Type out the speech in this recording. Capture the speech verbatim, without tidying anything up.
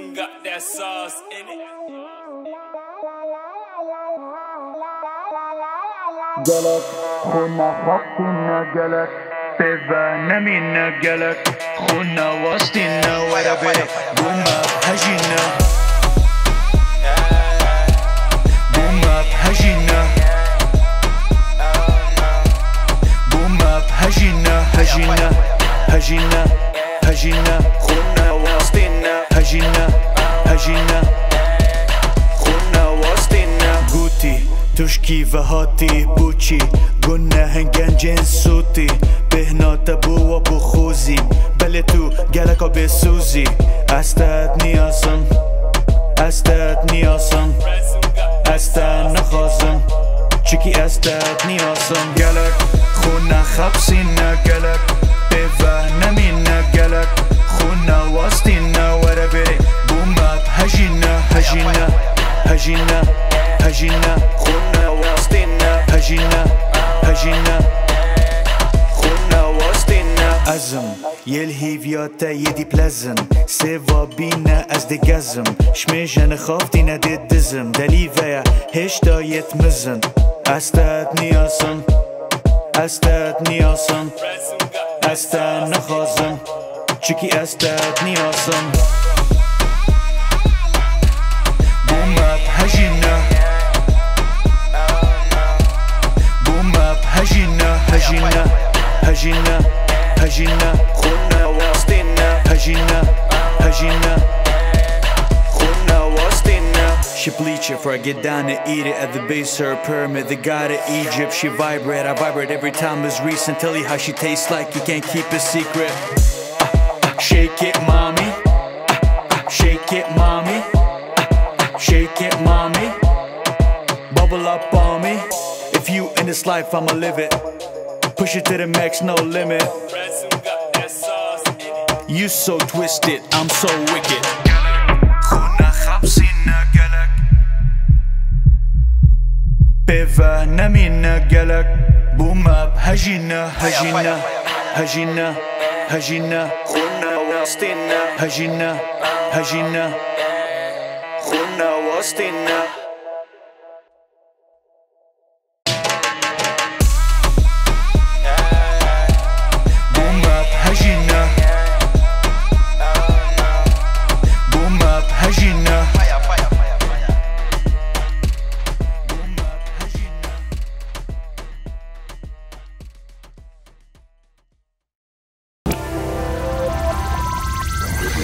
them got that sauce in it. Galak, khuna khuna galak, pevana mina galak, khuna wastina warabe, boom up hajina, boom up hajina, boom up hajina, hajina, hajina, hajina, khuna wastina. Hajina, hajina, khuna wastina. Guti, tushki vahati buchi, gunna hengan jen suti, behna tabu wa bukhuzi, beletu galaka besuzi. Astat niyasan, astat niyasan, astat nakhazan, chiki astat niyasan. Galak, khuna khabsina galak, bevahna minna galak, khuna wastina. Hajina, hajina, hajina, khuna wastina, hajina, hajina, khuna wastina. Azam, yel hiviyata yedi plazam, sevabina az de gazam, shmejan khaftina de dizam, dalivaya heshta yetmizan, astat niyasan, astat niyasan, astat nakhazan, chiki astat niyasan. Hajina, hajina, hajina, khuna wastina, hajina, hajina, khuna wastina. She bleach it, for I get down to eat it at the base her pyramid, the god of Egypt. She vibrate, I vibrate every time it's recent. Tell you how she tastes like you can't keep a secret. Uh, uh, shake it, mommy. Uh, uh, shake it, mommy. Uh, uh, shake it, mommy. Bubble up on me. If you in this life, I'ma live it. Push it to the max, no limit. You so twisted, I'm so wicked. Khuna khabsina galak, bevana minna galak, boom up hajina, hajina, hajina, hajina, khuna wastina, hajina, hajina, khuna wastina.